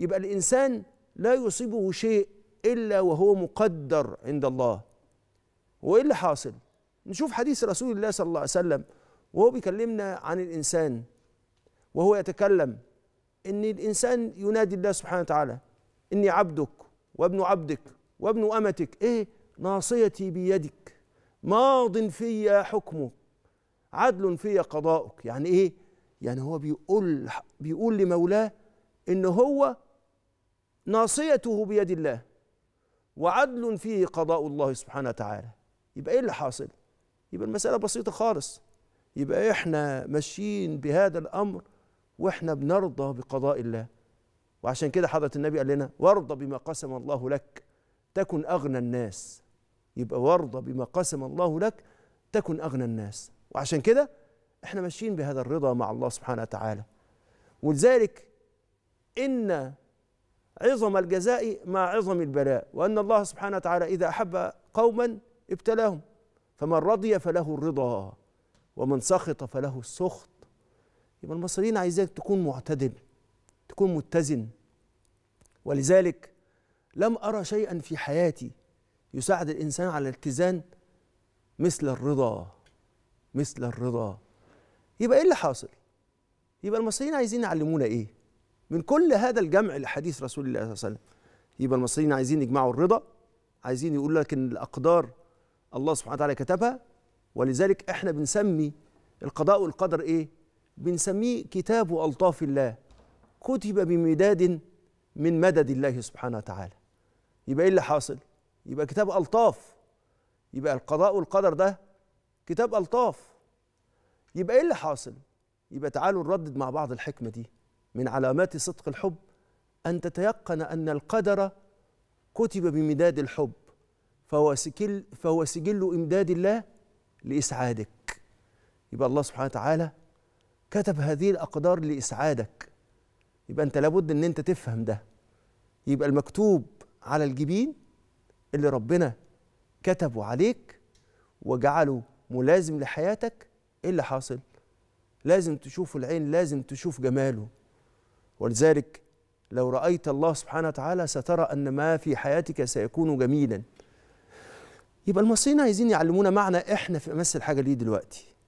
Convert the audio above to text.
يبقى الإنسان لا يصيبه شيء إلا وهو مقدر عند الله. وإيه اللي حاصل؟ نشوف حديث رسول الله صلى الله عليه وسلم وهو بيكلمنا عن الإنسان وهو يتكلم إن الإنسان ينادي الله سبحانه وتعالى: إني عبدك وابن عبدك وابن أمتك، إيه؟ ناصيتي بيدك، ماض في حكمك، عدل في قضاءك. يعني إيه؟ يعني هو بيقول لمولاه إن هو ناصيته بيد الله وعدل فيه قضاء الله سبحانه وتعالى. يبقى إيه اللي حاصل؟ يبقى المسألة بسيطة خالص، يبقى إحنا ماشيين بهذا الأمر وإحنا بنرضى بقضاء الله. وعشان كده حضرة النبي قال لنا: وارضى بما قسم الله لك تكن أغنى الناس. يبقى وارضى بما قسم الله لك تكن أغنى الناس. وعشان كده إحنا ماشيين بهذا الرضا مع الله سبحانه وتعالى. ولذلك إن عظم الجزاء مع عظم البلاء، وأن الله سبحانه وتعالى إذا أحب قوما ابتلاهم، فمن رضي فله الرضا ومن سخط فله السخط. يبقى المصريين عايزاك تكون معتدل، تكون متزن. ولذلك لم أرى شيئا في حياتي يساعد الإنسان على الاتزان مثل الرضا، مثل الرضا. يبقى إيه اللي حاصل؟ يبقى المصريين عايزين يعلمونا إيه من كل هذا الجمع لحديث رسول الله صلى الله عليه وسلم؟ يبقى المصريين عايزين يجمعوا الرضا، عايزين يقول لك إن الأقدار الله سبحانه وتعالى كتبها. ولذلك إحنا بنسمي القضاء والقدر إيه؟ بنسميه كتاب ألطاف الله، كتب بمداد من مدد الله سبحانه وتعالى. يبقى إيه اللي حاصل؟ يبقى كتاب ألطاف. يبقى القضاء والقدر ده كتاب ألطاف. يبقى إيه اللي حاصل؟ يبقى تعالوا نردد مع بعض الحكمة دي. من علامات صدق الحب أن تتيقن أن القدر كتب بمداد الحب، فهو سجل إمداد الله لإسعادك. يبقى الله سبحانه وتعالى كتب هذه الأقدار لإسعادك. يبقى أنت لابد أن أنت تفهم ده. يبقى المكتوب على الجبين اللي ربنا كتبه عليك وجعله ملازم لحياتك، إيه اللي حاصل؟ لازم تشوفه العين، لازم تشوف جماله. ولذلك لو رأيت الله سبحانه وتعالى سترى أن ما في حياتك سيكون جميلا. يبقى المصريين عايزين يعلمونا معنى إحنا في أمس الحاجة دي دلوقتي.